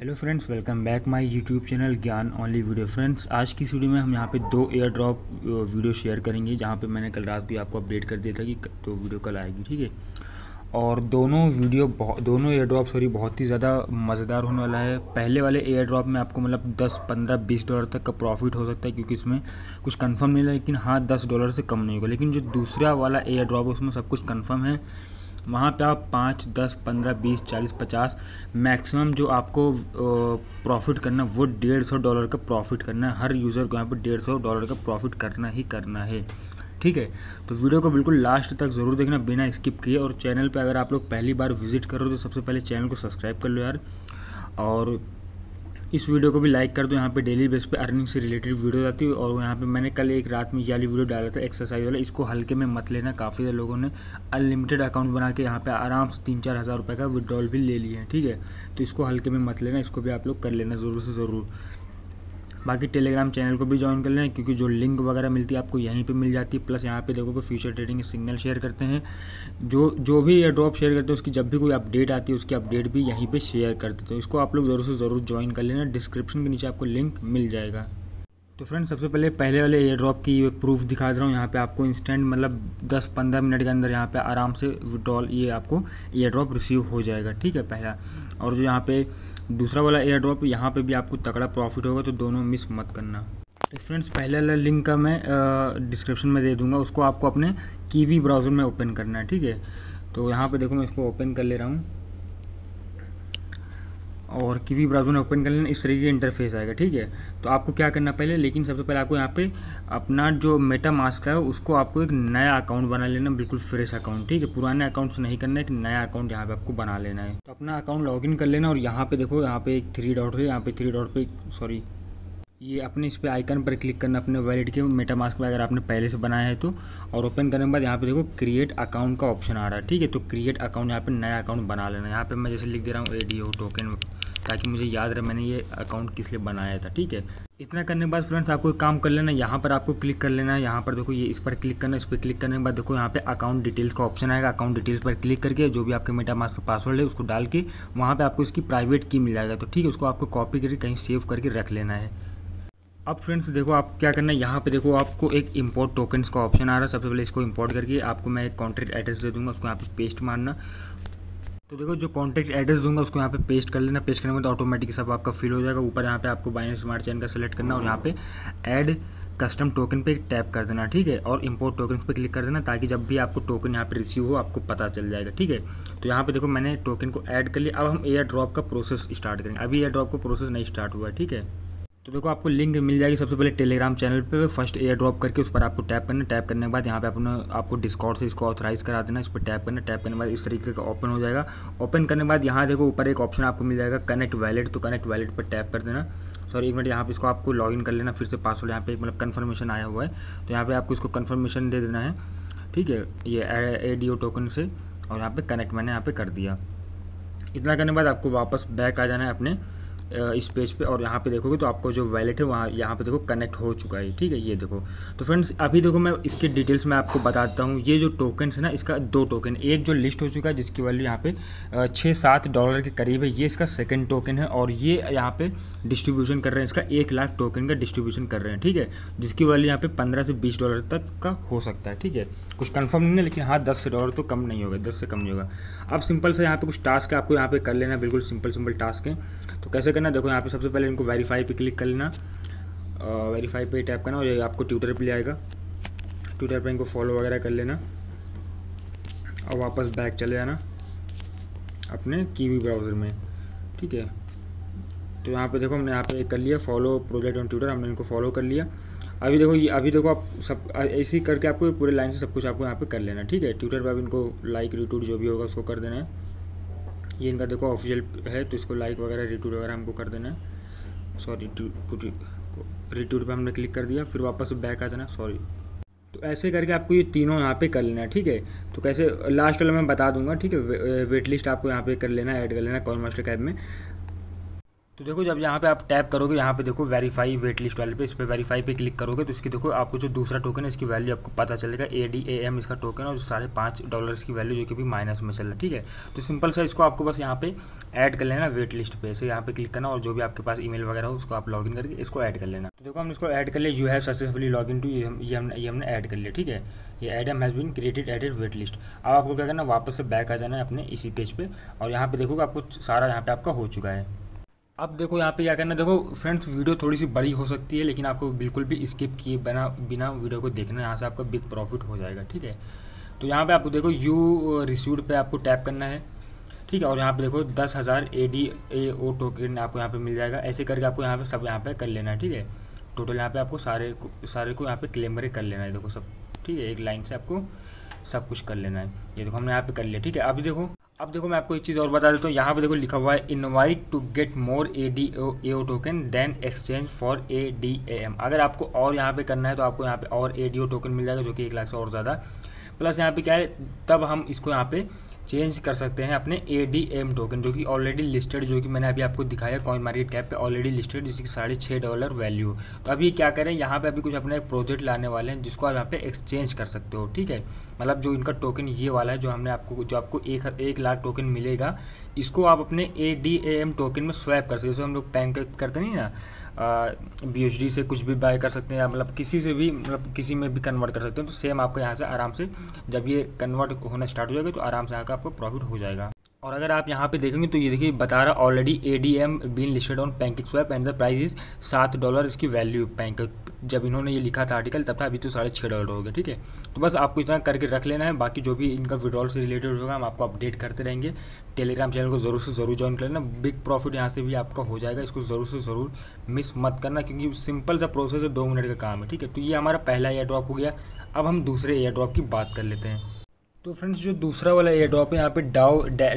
Hello friends, welcome back my YouTube channel Gyan only video. Friends, आज की video में हम यहाँ पे दो एयर ड्रॉप वीडियो शेयर करेंगे, जहाँ पे मैंने कल रात भी आपको अपडेट कर दिया था कि दो वीडियो कल आएगी, ठीक है। और दोनों एयर ड्रॉप बहुत ही ज़्यादा मज़ेदार होने वाला है। पहले वाले एयर ड्रॉप में आपको मतलब 10, 15, 20 डॉलर तक का प्रॉफिट हो सकता है, क्योंकि इसमें कुछ कंफर्म नहीं है, लेकिन हाँ 10 डॉलर से कम नहीं होगा। लेकिन जो दूसरा वाला एयर ड्रॉप है उसमें सब कुछ कंफर्म है। वहाँ पे आप 5, 10, 15, 20, 40, 50 मैक्सिमम जो आपको प्रॉफिट करना वो 150 डॉलर का प्रॉफिट करना है। हर यूज़र को यहाँ पे 150 डॉलर का प्रॉफिट करना ही करना है, ठीक है। तो वीडियो को बिल्कुल लास्ट तक ज़रूर देखना बिना स्किप किए। और चैनल पे अगर आप लोग पहली बार विजिट करो तो सबसे पहले चैनल को सब्सक्राइब कर लो यार, और इस वीडियो को भी लाइक कर दो। यहाँ पे डेली बेस पे अर्निंग से रिलेटेड वीडियो आती है। और यहाँ पे मैंने कल एक रात में ये वाली वीडियो डाला था एक्सरसाइज वाला, इसको हल्के में मत लेना। काफ़ी सारे लोगों ने अनलिमिटेड अकाउंट बना के यहाँ पे आराम से 3-4 हज़ार रुपये का विड्रॉल भी ले लिए हैं, ठीक है। तो इसको हल्के में मत लेना, इसको भी आप लोग कर लेना ज़रूर से ज़रूर। बाकी टेलीग्राम चैनल को भी ज्वाइन कर लेना, क्योंकि जो लिंक वगैरह मिलती है आपको यहीं पे मिल जाती है। प्लस यहाँ पे देखो कि फ्यूचर ट्रेडिंग सिग्नल शेयर करते हैं, जो भी एयर ड्रॉप शेयर करते हैं उसकी जब भी कोई अपडेट आती है उसकी अपडेट भी यहीं पे शेयर करते हैं। तो इसको आप लोग ज़रूर से ज़रूर ज्वाइन कर लेना, डिस्क्रिप्शन के नीचे आपको लिंक मिल जाएगा। तो फ्रेंड्स, सबसे पहले वाले एयर ड्रॉप की प्रूफ दिखा दे रहा हूँ। यहाँ पे आपको इंस्टेंट मतलब 10-15 मिनट के अंदर यहाँ पे आराम से विड्रॉल ये आपको एयर ड्रॉप रिसीव हो जाएगा, ठीक है, पहला। और जो यहाँ पे दूसरा वाला एयर ड्रॉप, यहाँ पे भी आपको तगड़ा प्रॉफिट होगा, तो दोनों मिस मत करना। तो फ्रेंड्स, पहले वाला लिंक का मैं डिस्क्रिप्शन में दे दूँगा, उसको आपको अपने कीवी ब्राउज़र में ओपन करना है, ठीक है। तो यहाँ पर देखो मैं इसको ओपन कर ले रहा हूँ, और कीवी ब्राउज़र में ओपन कर लेना। इस तरीके का इंटरफेस आएगा, ठीक है। तो आपको क्या करना पहले, लेकिन सबसे पहले आपको यहाँ पे अपना जो मेटा मास्क है उसको आपको एक नया अकाउंट बना लेना, बिल्कुल फ्रेश अकाउंट, ठीक है। पुराने अकाउंट से नहीं करना, एक नया अकाउंट यहाँ पे आपको बना लेना है। तो अपना अकाउंट लॉगिन कर लेना, और यहाँ पे देखो यहाँ पे एक 3 डॉट है, यहाँ पे 3 डॉट पे सॉरी ये अपने इस पर आइकन पर क्लिक करना अपने वैलेट के मेटा मास्क में, अगर आपने पहले से बनाया है तो। और ओपन करने के बाद यहाँ पे देखो क्रिएट अकाउंट का ऑप्शन आ रहा है, ठीक है। तो क्रिएट अकाउंट यहाँ पे नया अकाउंट बना लेना। यहाँ पे मैं जैसे लिख दे रहा हूँ ADO टोकन, ताकि मुझे याद रहे मैंने ये अकाउंट किस लिए बनाया था, ठीक है। इतना करने के बाद फ्रेंड्स आपको एक काम कर लेना, यहाँ पर आपको क्लिक कर लेना है। यहाँ पर देखो ये इस पर क्लिक करना, इस पर क्लिक करने के बाद देखो यहाँ पे अकाउंट डिटेल्स का ऑप्शन आएगा। अकाउंट डिटेल्स पर क्लिक करके जो भी आपके मेटामास्क का पासवर्ड है उसको डाल के वहाँ पे आपको इसकी प्राइवेट की मिल जाएगा, तो ठीक है, उसको आपको कॉपी करके कहीं सेव करके रख लेना है। अब फ्रेंड्स देखो आप क्या करना है, यहाँ पे देखो आपको एक इंपोर्ट टोकन्स का ऑप्शन आ रहा है। सबसे पहले इसको इंपोर्ट करके आपको मैं एक कॉन्ट्रैक्ट एड्रेस दे दूँगा, उसको यहाँ पे पेस्ट मारना। तो देखो जो कॉन्ट्रैक्ट एड्रेस दूंगा उसको यहाँ पे पेस्ट कर लेना। पेस्ट करने में तो ऑटोमेटिक सब आपका फिल हो जाएगा। ऊपर यहाँ पे आपको बाइनेंस स्मार्ट चेन का सेलेक्ट करना, और यहाँ पे ऐड कस्टम टोकन पे टैप कर देना, ठीक है। और इंपोर्ट टोकन पे क्लिक कर देना, ताकि जब भी आपको टोकन यहाँ पे रिसीव हो आपको पता चल जाएगा, ठीक है। तो यहाँ पे देखो मैंने टोकन को ऐड कर लिया। अब हम एयर ड्रॉप का प्रोसेस स्टार्ट करेंगे, अभी एयर ड्रॉप का प्रोसेस नहीं स्टार्ट हुआ है, ठीक है। तो देखो आपको लिंक मिल जाएगी सबसे पहले टेलीग्राम चैनल पे, फर्स्ट एयर ड्रॉप करके उस पर आपको टैप करना। टैप करने के बाद यहाँ पे अपने आपको डिस्कॉर्ड से इसको ऑथराइज़ करा देना, इस पर टैप करना। टैप करने के बाद इस तरीके का ओपन हो जाएगा। ओपन करने के बाद यहाँ देखो ऊपर एक ऑप्शन आपको मिल जाएगा कनेक्ट वैलेट, तो कनेक्ट वैलेट पर टैप कर देना। सॉरी एक मिनट, यहाँ पे इसको आपको लॉगिन कर लेना फिर से, पासवर्ड यहाँ पे एक मतलब कन्फर्मेशन आया हुआ है, तो यहाँ पर आपको इसको कन्फर्मेशन दे देना है, ठीक है, ये ADO टोकन से। और यहाँ पर कनेक्ट मैंने यहाँ पर कर दिया। इतना करने के बाद आपको वापस बैक आ जाना है अपने इस पेज पे, और यहाँ पे देखोगे तो आपको जो वैलेट है वहाँ यहाँ पे देखो कनेक्ट हो चुका है, ठीक है, ये देखो। तो फ्रेंड्स अभी देखो मैं इसके डिटेल्स में आपको बताता हूँ। ये जो टोकन है ना, इसका 2 टोकन, एक जो लिस्ट हो चुका है जिसकी वैल्यू यहाँ पे 6-7 डॉलर के करीब है, ये इसका 2nd टोकन है। और ये यहाँ पे डिस्ट्रीब्यूशन कर रहे हैं, इसका 1 लाख टोकन का डिस्ट्रीब्यूशन कर रहे हैं, ठीक है, जिसकी वैल्यू यहाँ पे 15 से 20 डॉलर तक का हो सकता है, ठीक है। कुछ कन्फर्म नहीं है, लेकिन हाँ 10 डॉलर तो कम नहीं होगा, 10 से कम नहीं होगा। अब सिंपल से यहाँ पे कुछ टास्क आपको यहाँ पे कर लेना, बिल्कुल सिंपल टास्क है। तो कैसे करना, देखो यहाँ पे सबसे पहले इनको वेरीफाई पे क्लिक कर लेना, वेरीफाई पे टैप करना, और ये आपको ट्विटर पे ले आएगा। ट्विटर पे इनको फॉलो वगैरह कर लेना, और वापस बैक चले जाना अपने कीवी ब्राउज़र में, ठीक है। तो यहाँ पे देखो हमने यहाँ पे कर लिया फॉलो प्रोजेक्ट ऑन ट्विटर, हमने इनको फॉलो कर लिया। अभी देखो ये अभी देखो आप सब ऐसे करके आपको पूरे लाइन से सब कुछ आपको यहाँ पे कर लेना, ठीक है। ट्विटर पर अब इनको लाइक रिट्वीट जो भी होगा उसको कर देना है। ये इनका देखो ऑफिशियल है, तो इसको लाइक वगैरह रिट्वीट वगैरह हमको कर देना है। सॉरी रिट्वीट पे हमने क्लिक कर दिया, फिर वापस बैक आ जाना, सॉरी। तो ऐसे करके आपको ये तीनों यहाँ पे कर लेना है, ठीक है। तो कैसे लास्ट वाला मैं बता दूंगा, ठीक है। वेट लिस्ट आपको यहाँ पे कर लेना, ऐड कर लेना कॉइन मास्टर कैप में। तो देखो जब यहाँ पे आप टैप करोगे, यहाँ पे देखो वेरीफाई वेट लिस्ट वाले पे, इस पर वेरीफाई पे क्लिक करोगे तो इसकी देखो आपको जो दूसरा टोकन है इसकी वैल्यू आपको पता चलेगा। ADAM इसका टोकन है और $5.5 की वैल्यू जो कि भी माइनस में चल रहा है, ठीक है। तो सिंपल सा इसको आपको बस यहाँ पे ऐड कर लेना वेट लिस्ट पे, ऐसे यहाँ पे क्लिक करना और जो भी आपके पास ईमेल वगैरह हो उसको आप लॉगिन करके इसको ऐड कर लेना। तो देखो हमने इसको ऐड कर लिया, you have successfully log in to, ये हमने ऐड कर लिया, ठीक है। ये ADM has been created added wait list. अब आपको क्या करना, वापस से बैक आ जाना है अपने इसी पेज पे और यहाँ पे देखोगे आपको सारा यहाँ पे आपका हो चुका है। अब देखो यहाँ पे क्या करना, देखो फ्रेंड्स वीडियो थोड़ी सी बड़ी हो सकती है लेकिन आपको बिल्कुल भी स्किप किए बिना वीडियो को देखना है, यहाँ से आपका बिग प्रॉफिट हो जाएगा, ठीक है। तो यहाँ पे आपको देखो यू रिसीव्ड पे आपको टैप करना है, ठीक है। और यहाँ पे देखो 10,000 ADAO टोकन आपको यहाँ पे मिल जाएगा, ऐसे करके आपको यहाँ पे सब यहाँ पे कर लेना है, ठीक है। टोटल यहाँ पे आपको सारे को यहाँ पे क्लेम कर लेना है, देखो सब, ठीक है। एक लाइन से आपको सब कुछ कर लेना है, ये देखो हमने यहाँ पे कर लिया, ठीक है। अब देखो मैं आपको एक चीज़ और बता देता हूँ, यहाँ पे देखो लिखा हुआ है invite to get more ADAO token then exchange for ADAM। अगर आपको और यहाँ पे करना है तो आपको यहाँ पे और ADO टोकन मिल जाएगा जो कि 1 लाख से और ज़्यादा, प्लस यहाँ पे क्या है, तब हम इसको यहाँ पे चेंज कर सकते हैं अपने ADM टोकन जो कि ऑलरेडी लिस्टेड, जो कि मैंने अभी आपको दिखाया CoinMarketCap पे ऑलरेडी लिस्टेड, जिसकी $6.5 वैल्यू। तो अभी क्या करें, यहाँ पे अभी कुछ अपना एक प्रोजेक्ट लाने वाले हैं जिसको आप यहाँ पे एक्सचेंज कर सकते हो, ठीक है। मतलब जो इनका टोकन ये वाला है जो आपको 1 लाख टोकन मिलेगा, इसको आप अपने ADAM टोकन में स्वैप कर सकते हो। जैसे हम लोग पैनकेक करते नहीं ना, BUSD से कुछ भी बाय कर सकते हैं या मतलब किसी से भी, मतलब किसी में भी कन्वर्ट कर सकते हैं। तो सेम आपको यहाँ से आराम से जब ये कन्वर्ट होना स्टार्ट हो जाएगा तो आराम से यहाँ आपको प्रॉफिट हो जाएगा। और अगर आप यहाँ पे देखेंगे तो ये देखिए बता रहा already ADM been listed on PancakeSwap and the price is $7 इसकी वैल्यू। पैंकेक जब इन्होंने ये लिखा था आर्टिकल तब था, अभी तो $6.5 हो गया, ठीक है। तो बस आपको इतना करके रख लेना है, बाकी जो भी इनका विड्रॉल से रिलेटेड होगा हम आपको अपडेट करते रहेंगे। टेलीग्राम चैनल को ज़रूर से ज़रूर ज्वाइन कर लेना, बिग प्रॉफिट यहाँ से भी आपका हो जाएगा, इसको ज़रूर से ज़रूर मिस मत करना क्योंकि सिंपल सा प्रोसेस है, 2 मिनट का काम है, ठीक है। तो ये हमारा पहला एयर ड्रॉप हो गया। अब हम दूसरे एयर ड्रॉप की बात कर लेते हैं। तो फ्रेंड्स जो दूसरा वाला एयर ड्रॉप है यहाँ पे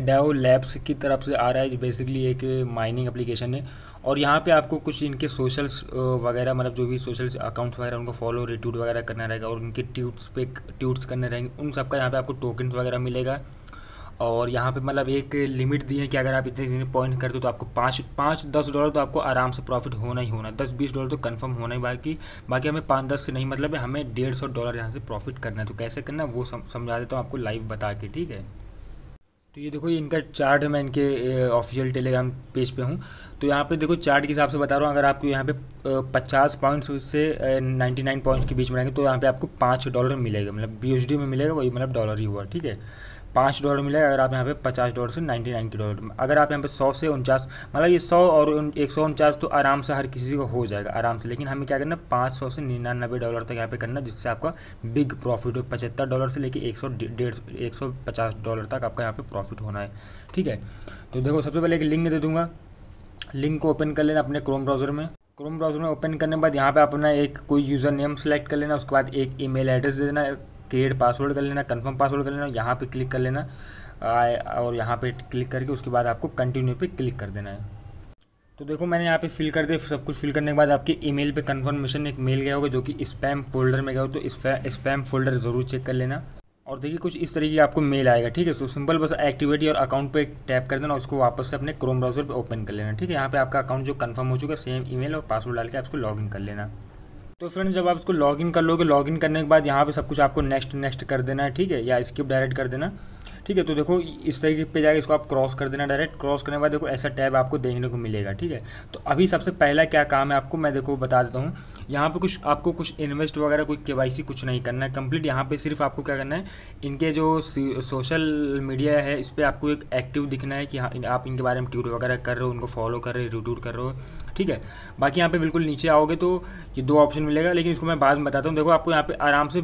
DAO लैब्स की तरफ से आ रहा है, बेसिकली एक माइनिंग एप्लीकेशन है। और यहाँ पे आपको कुछ इनके सोशल्स वगैरह, मतलब जो भी सोशल अकाउंट्स वगैरह उनको फॉलो रिट्वीट वगैरह करना रहेगा और उनके ट्वीट्स करने रहेंगे, उन सबका यहाँ पे आपको टोकन्स वगैरह मिलेगा। और यहाँ पे मतलब एक लिमिट दी है कि अगर आप इतने पॉइंट करते हो तो आपको $5-10 तो आपको आराम से प्रॉफिट होना ही होना, $10-20 तो कंफर्म होना ही, बाकी हमें 5-10 से नहीं, मतलब है हमें $150 यहाँ से प्रॉफिट करना है। तो कैसे करना है वो समझा देता हूँ आपको लाइव बता के, ठीक है। तो ये देखो ये इनका चार्ट है, मैं इनके ऑफिशियल टेलीग्राम पेज पे हूँ। तो यहाँ पे देखो चार्ट के हिसाब से बता रहा हूँ, अगर आपको यहाँ पे 50 पॉइंट्स से 99 पॉइंट्स के बीच में रहेंगे तो यहाँ पे आपको $5 मिलेगा, मतलब BUSD में मिलेगा, वही मतलब डॉलर ही हुआ, ठीक है। $5 मिलेगा अगर आप यहाँ पे $50 से 99 के डॉलर। अगर आप यहाँ पे 100 से 49, मतलब ये 100 और 149 तो आराम से हर किसी को हो जाएगा आराम से। लेकिन हमें क्या करना, 500 से $99 तक यहाँ पे करना, जिससे आपका बिग प्रॉफिट हो। $75 से लेके 150 डॉलर तक आपका यहाँ पे प्रॉफिट होना है, ठीक है। तो देखो सबसे पहले एक लिंक दे दूँगा, लिंक को ओपन कर लेना अपने क्रोम ब्राउज़र में। ओपन करने के बाद यहाँ पर अपना एक कोई यूज़र नेम सेलेक्ट कर लेना, उसके बाद एक ईमेल एड्रेस दे देना, क्रिएट पासवर्ड कर लेना, कंफर्म पासवर्ड कर लेना, यहाँ पे क्लिक कर लेना और यहाँ पे क्लिक करके उसके बाद आपको कंटिन्यू पे क्लिक कर देना है। तो देखो मैंने यहाँ पे फिल कर दिया। सब कुछ फिल करने के बाद आपके ईमेल पे कंफर्मेशन एक मेल गया होगा जो कि स्पैम फोल्डर में गया हो, तो स्पैम फोल्डर ज़रूर चेक कर लेना। और देखिए कुछ इस तरीके आपको मेल आएगा, ठीक है। तो सिंपल बस एक्टिविटी और अकाउंट पे टैप कर देना, उसको वापस से अपने क्रोम ब्राउज़र पर ओपन कर लेना, ठीक है। यहाँ पर आपका अकाउंट जो कन्फर्म हो चुका है, सेम ईमेल और पासवर्ड डाल के आपको लॉग इन कर लेना। तो फ्रेंड्स जब आप इसको लॉगिन कर लोगे, लॉगिन करने के बाद यहाँ पे सब कुछ आपको नेक्स्ट कर देना है, ठीक है, या स्किप डायरेक्ट कर देना, ठीक है। तो देखो इस तरीके पे जाके इसको आप क्रॉस कर देना, डायरेक्ट क्रॉस करने के बाद देखो ऐसा टैब आपको देखने को मिलेगा, ठीक है। तो अभी सबसे पहला क्या काम है आपको मैं देखो बता देता हूँ। यहाँ पे कुछ आपको कुछ इन्वेस्ट वगैरह कोई KYC कुछ नहीं करना है कंप्लीट। यहाँ पे सिर्फ आपको क्या करना है, इनके जो सोशल मीडिया है इस पर आपको एक एक्टिव दिखना है कि हाँ आप इनके बारे में ट्वीट वगैरह कर रहे हो, उनको फॉलो कर रहे हो, रिट्वीट कर रहे हो, ठीक है। बाकी यहाँ पर बिल्कुल नीचे आओगे तो ये 2 ऑप्शन मिलेगा, लेकिन इसको मैं बाद में बताता हूँ। देखो आपको यहाँ पे आराम से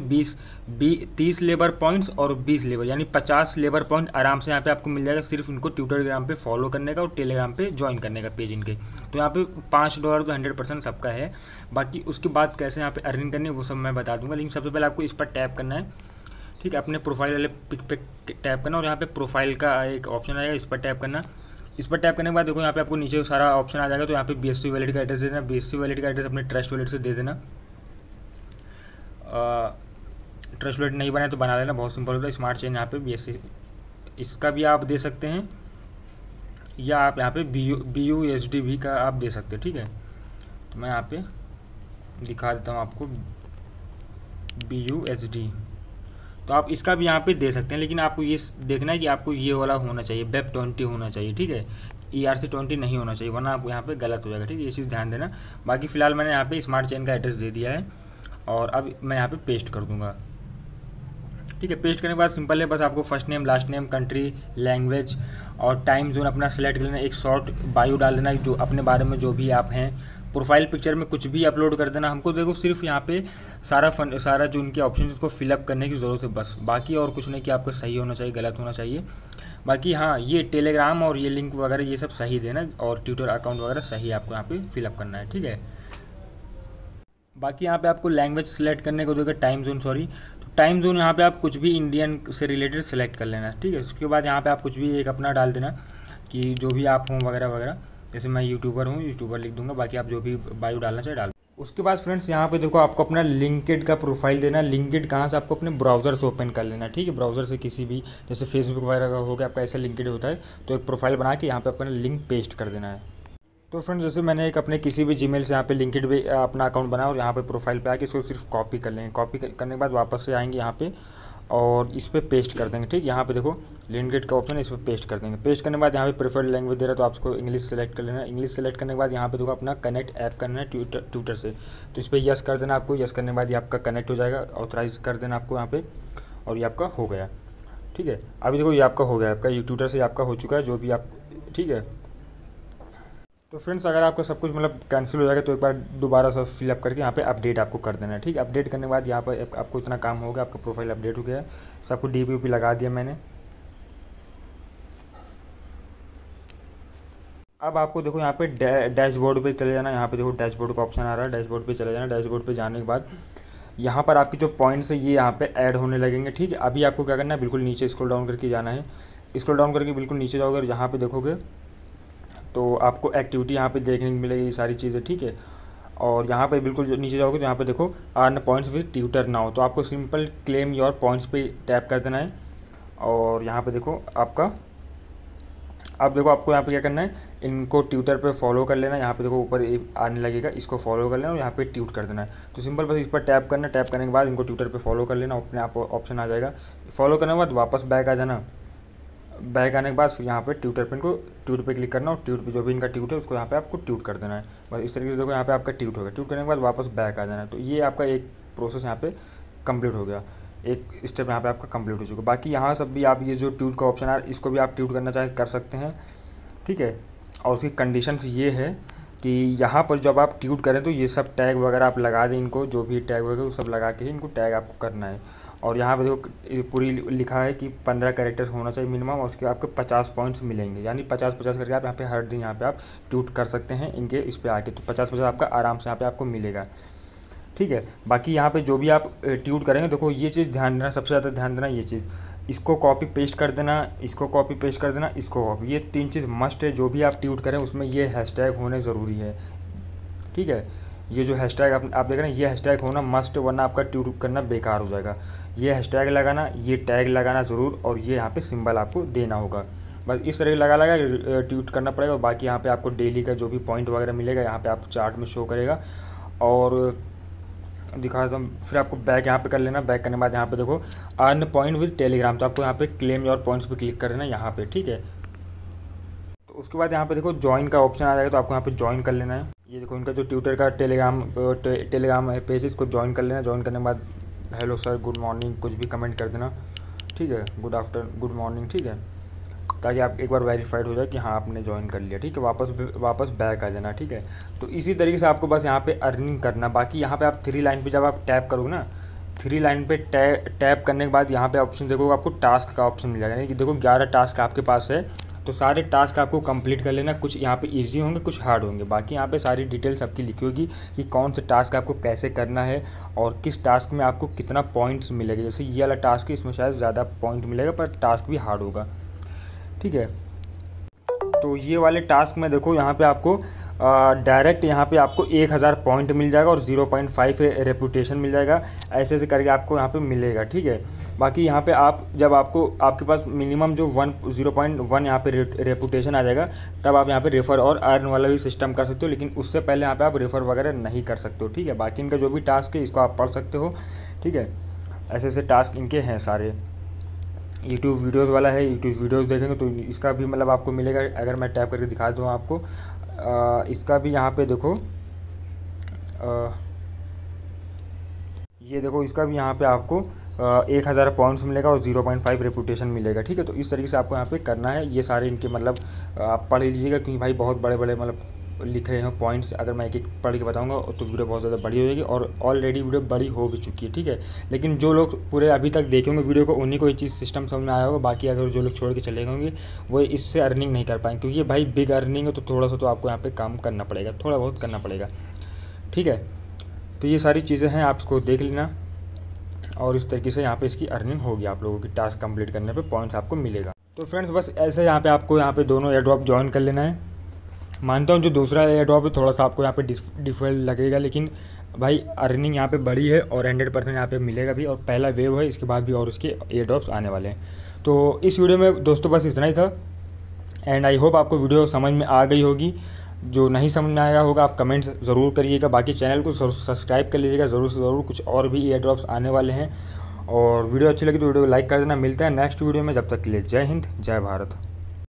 30 लेबर पॉइंट्स और 20 लेबर यानी 50 लेबर पॉइंट आराम से यहाँ पे आपको मिल जाएगा, सिर्फ इनको ट्विटरग्राम पे फॉलो करने का और टेलीग्राम पे ज्वाइन करने का पेज इनके। तो यहाँ पे $5 तो 100% सबका है। बाकी उसके बाद कैसे यहाँ पे अर्निंग करनी है वो सब मैं बता दूंगा, लेकिन सबसे पहले आपको इस पर टैप करना है, ठीक है। अपने प्रोफाइल वाले पिक पे टैप करना और यहाँ पे प्रोफाइल का एक ऑप्शन आएगा, इस पर टैप करना। इस पर टैप करने के बाद देखो यहाँ पे आपको नीचे सारा ऑप्शन आ जाएगा। तो यहाँ पे BSC वैलेट का एड्रेस दे देना, BSC वैलेट का एड्रेस अपने ट्रस्ट वैलेट से दे देना, ट्रस्ट वैलेट नहीं बनाए तो बना लेना, बहुत सिंपल होता है। स्मार्ट चेन यहाँ पे BSC इसका भी आप दे सकते हैं या आप यहाँ पे BUSD भी का आप दे सकते हैं, ठीक है। तो मैं यहाँ पे दिखा देता हूँ आपको BUSD, तो आप इसका भी यहाँ पे दे सकते हैं, लेकिन आपको ये देखना है कि आपको ये वाला होना चाहिए, BEP20 होना चाहिए, ठीक है। ERC20 नहीं होना चाहिए, वरना आपको यहाँ पे गलत हो जाएगा, ठीक है। ये चीज़ ध्यान देना। बाकी फ़िलहाल मैंने यहाँ पे स्मार्ट चेन का एड्रेस दे दिया है और अब मैं यहाँ पे पेस्ट कर दूँगा, ठीक है। पेस्ट करने के बाद सिंपल है, बस आपको first name, last name, country, language और टाइम जोन अपना सेलेक्ट कर लेना। एक शॉर्ट बायो डाल देना जो अपने बारे में जो भी आप हैं, प्रोफाइल पिक्चर में कुछ भी अपलोड कर देना। हमको देखो सिर्फ यहाँ पे सारा जो उनके ऑप्शन उसको फिलअप करने की ज़रूरत है बस, बाकी और कुछ नहीं कि आपका सही होना चाहिए, गलत होना चाहिए। बाकी हाँ, ये टेलीग्राम और ये लिंक वगैरह ये सब सही देना और ट्विटर अकाउंट वगैरह सही आपको यहाँ पे फिलअप करना है, ठीक है। बाकी यहाँ पे आपको लैंग्वेज सेलेक्ट करने को देगा, time zone, sorry time zone यहाँ पे आप कुछ भी इंडियन से रिलेटेड सेलेक्ट कर लेना, ठीक है। उसके बाद यहाँ पे आप कुछ भी एक अपना डाल देना कि जो भी आप हों वगैरह वगैरह, जैसे मैं यूट्यूबर हूँ, यूट्यूबर लिख दूंगा। बाकी आप जो भी बायो डालना चाहिए डाल। उसके बाद फ्रेंड्स यहाँ पे देखो आपको अपना लिंक्डइन का प्रोफाइल देना। लिंक्डइन कहाँ से, आपको अपने ब्राउज़र से ओपन कर लेना, ठीक है। ब्राउज़र से किसी भी, जैसे फेसबुक वगैरह का हो गया आपका, ऐसा लिंक्डइन होता है। तो एक प्रोफाइल बना के यहाँ पर अपना लिंक पेस्ट कर देना है। तो फ्रेंड्स जैसे मैंने एक अपने किसी भी जीमेल से यहाँ पे लिंक्डइन पे अपना अकाउंट बनाया और यहाँ पे प्रोफाइल पे आके इसको सिर्फ कॉपी कर लेंगे। कॉपी करने के बाद वापस से आएंगे यहाँ पे और इस पर पेस्ट कर देंगे, ठीक। यहाँ पे देखो लिंक्डइन का ऑप्शन है, इस पर पेस्ट कर देंगे। पेस्ट करने के बाद यहाँ पे प्रेफर्ड लैंग्वेज दे रहा है, तो आपको इंग्लिश सेलेक्ट कर लेना। इंग्लिश सेलेक्ट करने के बाद यहाँ पे देखो अपना कनेक्ट ऐप करना है ट्विटर से, तो इस पर यस कर देना। आपको यस करने के बाद ये आपका कनेक्ट हो जाएगा, ऑथराइज कर देना आपको यहाँ पर, और ये आपका हो गया, ठीक है। अभी देखो ये आपका हो गया, आपका ये ट्विटर से आपका हो चुका है जो भी आप, ठीक है। तो फ्रेंड्स अगर आपका सब कुछ मतलब कैंसिल हो जाएगा तो एक बार दोबारा सब फिलअप करके यहाँ पे अपडेट आपको कर देना है, ठीक है। अपडेट करने के बाद यहाँ पर आपको इतना काम होगा, आपका प्रोफाइल अपडेट हो गया है, सबको DP लगा दिया मैंने। अब आपको देखो यहाँ पे डैशबोर्ड पे चले जाना। यहाँ पे देखो डैशबोर्ड का ऑप्शन आ रहा है, डैशबोर्ड पर चले जाना। डैशबोर्ड पर जाने के बाद यहाँ पर आपकी जो पॉइंट्स है ये यहाँ पर ऐड होने लगेंगे, ठीक है। अभी आपको क्या करना है, बिल्कुल नीचे स्क्रॉल डाउन करके जाना है। स्क्रॉल डाउन करके बिल्कुल नीचे जाओगे और यहाँ पर देखोगे तो आपको एक्टिविटी यहाँ पे देखने को मिलेगी, सारी चीज़ें, ठीक है। और यहाँ पे बिल्कुल नीचे जाओगे तो यहाँ पे देखो earn points with Twitter now, तो आपको सिंपल क्लेम योर पॉइंट्स पे टैप कर देना है। और यहाँ पे देखो आपका, अब देखो आपको यहाँ पे क्या करना है, इनको ट्विटर पे फॉलो कर लेना। यहाँ पे देखो ऊपर आने लगेगा, इसको फॉलो कर लेना और यहाँ पे ट्वीट कर देना है। तो सिंपल बस इस पर टैप करना, टैप करने के बाद इनको ट्विटर पर फॉलो कर लेना, अपने आप ऑप्शन आ जाएगा। फॉलो करने के बाद वापस बैक आ जाना। बैक आने के बाद फिर यहाँ पे ट्विटर पे इनको ट्वीट पे क्लिक करना और ट्वीट पे जो भी इनका ट्वीट है उसको यहाँ पे आपको ट्वीट कर देना है। बस इस तरीके से देखो यहाँ पे आपका ट्वीट होगा। ट्वीट करने के बाद वापस बैक आ जाना है। तो ये आपका एक प्रोसेस यहाँ पे कंप्लीट हो गया, एक स्टेप यहाँ पे आपका कंप्लीट हो चुका। बाकी यहाँ सब भी आप ये जो ट्वीट का ऑप्शन आ रहा है इसको भी आप ट्वीट करना चाहे कर सकते हैं, ठीक है। और उसकी कंडीशन ये है कि यहाँ पर जब आप ट्वीट करें तो ये सब टैग वगैरह आप लगा दें, इनको जो भी टैग वगैरह वो सब लगा के इनको टैग आपको करना है। और यहाँ पे देखो पूरी लिखा है कि 15 कैरेक्टर्स होना चाहिए मिनिमम, और उसके आपको 50 पॉइंट्स मिलेंगे, यानी 50-50 करके आप यहाँ पे हर दिन यहाँ पे आप ट्वीट कर सकते हैं इनके इस पे आके। तो 50-50 आपका आराम से यहाँ पे आपको मिलेगा, ठीक है। बाकी यहाँ पे जो भी आप ट्वीट करेंगे, देखो ये चीज़ ध्यान देना, सबसे ज़्यादा ध्यान देना ये चीज़, इसको कॉपी पेस्ट कर देना, इसको कॉपी पेस्ट कर देना, इसको कॉपी, ये 3 चीज़ मस्ट है। जो भी आप ट्वीट करें उसमें ये हैशटैग होने ज़रूरी है, ठीक है। ये जो हैशटैग आप देख रहे हैं ये हैशटैग होना मस्ट, वरना आपका ट्वीट करना बेकार हो जाएगा। ये हैशटैग लगाना, ये टैग लगाना ज़रूर, और ये यहाँ पे सिंबल आपको देना होगा। बस इस तरह लगा लगा ट्वीट करना पड़ेगा। और बाकी यहाँ पे आपको डेली का जो भी पॉइंट वगैरह मिलेगा यहाँ पे आप चार्ट में शो करेगा। और दिखा दो, फिर आपको बैक यहाँ पे कर लेना। बैक करने के बाद यहाँ पे देखो अर्न पॉइंट विद टेलीग्राम, तो आपको यहाँ पे क्लेम योर पॉइंट्स पर क्लिक कर देना यहाँ पे, ठीक है। तो उसके बाद यहाँ पे देखो ज्वाइन का ऑप्शन आ जाएगा, तो आपको यहाँ पे ज्वाइन कर लेना है। ये देखो इनका जो ट्विटर का टेलीग्राम पेज है, इसको ज्वाइन कर लेना। ज्वाइन करने के बाद हेलो सर, गुड मॉर्निंग, कुछ भी कमेंट कर देना, ठीक है। गुड आफ्टरनून, गुड मॉर्निंग, ठीक है, ताकि आप एक बार वेरीफाइड हो जाए कि हाँ आपने ज्वाइन कर लिया, ठीक है। वापस बैक आ जाना, ठीक है। तो इसी तरीके से आपको बस यहाँ पे अर्निंग करना। बाकी यहाँ पे आप 3 लाइन पे जब आप टैप करोगे ना, 3 लाइन पे टैप करने के बाद यहाँ पे ऑप्शन देखोगे, आपको टास्क का ऑप्शन मिल जाएगा। यानी कि देखो 11 टास्क आपके पास है, तो सारे टास्क आपको कंप्लीट कर लेना। कुछ यहाँ पे इजी होंगे, कुछ हार्ड होंगे। बाकी यहाँ पे सारी डिटेल्स आपकी लिखी होगी कि कौन से टास्क आपको कैसे करना है और किस टास्क में आपको कितना पॉइंट्स मिलेगा। जैसे ये वाला टास्क है, इसमें शायद ज़्यादा पॉइंट मिलेगा, पर टास्क भी हार्ड होगा, ठीक है। तो ये वाले टास्क में देखो यहाँ पर आपको डायरेक्ट यहाँ पे आपको 1000 पॉइंट मिल जाएगा और 0.5 रेपुटेशन मिल जाएगा। ऐसे ऐसे करके आपको यहाँ पे मिलेगा, ठीक है। बाकी यहाँ पे आप जब आपको आपके पास मिनिमम जो 0.1 यहाँ पे रेपुटेशन आ जाएगा तब आप यहाँ पे रेफ़र और अर्न वाला भी सिस्टम कर सकते हो, लेकिन उससे पहले यहाँ पे आप रेफ़र वगैरह नहीं कर सकते हो, ठीक है। बाकी इनका जो भी टास्क है इसको आप पढ़ सकते हो, ठीक है। ऐसे ऐसे टास्क इनके हैं सारे। यूट्यूब वीडियोस वाला है, यूट्यूब वीडियोस देखेंगे तो इसका भी मतलब आपको मिलेगा। अगर मैं टैप करके दिखा दूँ आपको, इसका भी यहाँ पे देखो, ये देखो इसका भी यहाँ पे आपको 1000 पॉइंट्स मिलेगा और 0.5 रेपुटेशन मिलेगा, ठीक है। तो इस तरीके से आपको यहाँ पे करना है। ये सारे इनके मतलब आप पढ़ लीजिएगा क्योंकि भाई बहुत बड़े बड़े मतलब लिख रहे हैं पॉइंट्स। अगर मैं एक एक पढ़ के बताऊँगा तो वीडियो बहुत ज़्यादा बड़ी हो जाएगी और ऑलरेडी वीडियो बड़ी हो भी चुकी है, ठीक है। लेकिन जो लोग पूरे अभी तक देखेंगे वीडियो को उन्हीं को ये चीज़ सिस्टम समझ में आया होगा। बाकी अगर जो लोग छोड़ के चले होंगे वो इससे अर्निंग नहीं कर पाएंगे क्योंकि भाई बिग अर्निंग है, तो थोड़ा सा तो आपको यहाँ पर काम करना पड़ेगा, थोड़ा बहुत करना पड़ेगा, ठीक है। तो ये सारी चीज़ें हैं, आप इसको देख लेना और इस तरीके से यहाँ पे इसकी अर्निंग होगी। आप लोगों की टास्क कंप्लीट करने पे पॉइंट्स आपको मिलेगा। तो फ्रेंड्स बस ऐसे यहाँ पे आपको यहाँ पे दोनों एयर ड्रॉप ज्वाइन कर लेना है। मानता हूँ जो दूसरा एयर ड्रॉप है थोड़ा सा आपको यहाँ पे डिफरेंट लगेगा, लेकिन भाई अर्निंग यहाँ पे बड़ी है और 100% यहाँ पे मिलेगा भी। और पहला वेव है, इसके बाद भी और उसके एयर ड्रॉप्स आने वाले हैं। तो इस वीडियो में दोस्तों बस इतना ही था एंड आई होप आपको वीडियो समझ में आ गई होगी। जो नहीं समझ में आया होगा आप कमेंट्स ज़रूर करिएगा। बाकी चैनल को सब्सक्राइब कर लीजिएगा ज़रूर से ज़रूर, कुछ और भी एयर ड्रॉप्स आने वाले हैं। और वीडियो अच्छी लगी तो वीडियो को लाइक कर देना। मिलता है नेक्स्ट वीडियो में, जब तक के लिए जय हिंद जय भारत।